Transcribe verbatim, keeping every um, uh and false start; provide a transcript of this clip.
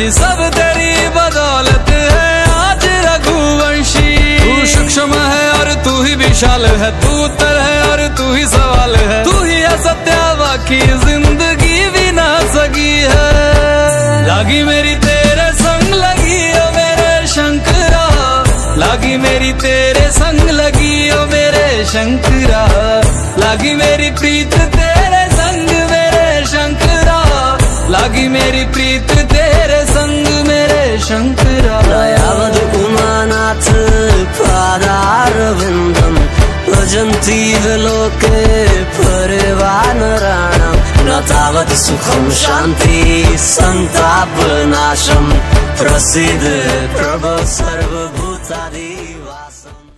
रघुवंशी सब तेरी बदौलत है आज रघुवंशी। तू सूक्ष्म है और तू ही विशाल है, तू उत्तर है और तू ही सवाल है, तू ही असत्या बाकी जिंदगी भी ना सगी है। लागी मेरी तेरे संग लगी ओ मेरे शंकरा, लागी मेरी तेरे संग लगी ओ मेरे शंकरा, लागी मेरी प्रीत तेरे संग मेरे शंकरा, लागी मेरी प्रीत तेरे संग मेरे शंकरा। दयावध उमानाथ पादारविंदम भजन्ति लोके परिवानराणां न तावत् सुखं शांति संतापनाशं प्रसीद प्रभो सर्वभूतादिवासम्।